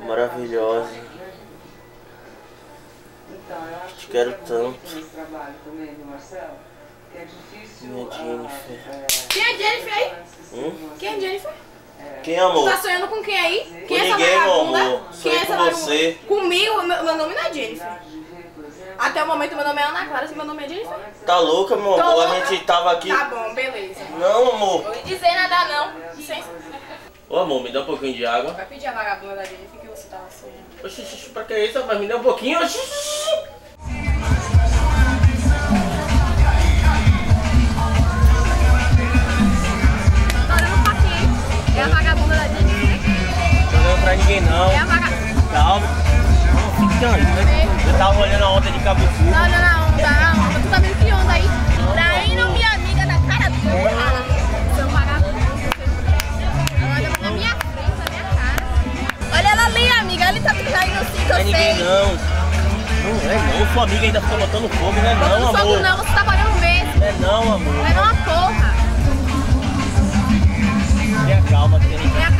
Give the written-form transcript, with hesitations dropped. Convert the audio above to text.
maravilhosa. Te quero tanto. Minha Jennifer. Quem é Jennifer aí? Quem é Jennifer? Quem, amor? Você tá sonhando com quem aí? Quem é essa vagabunda? Quem é essa vagabunda? Comigo, meu nome não é Jennifer. Até o momento meu nome é Ana Clara, se meu nome é Jennifer. Tá louca, amor? A gente tava aqui... Tá bom, beleza. Não, amor. Não vou dizer nada não. Licença. Ô, amor, me dá um pouquinho de água. Vai pedir a vagabunda da Jennifer que você tava sonhando. Oxi, xixi, pra que é isso? Vai me dar um pouquinho? Oxi, xixi. Não. É a vaga... Calma. Não, ficando. Eu tava olhando a onda de Cabo Frio. Não, não, não. Onda. Tu tá vendo que onda aí? Traindo minha amiga da cara do meu cara. São vagabundos. Ela olha na minha frente, na minha cara. Olha ela ali, amiga. Ela tá traindo assim, eu sei. Não é ninguém, não. Não é, não. Sua amiga ainda ficou botando fogo, né? Não, amor. Fogo não. Você tá parando mesmo. É não, amor. É uma porra. Tenha calma, querida.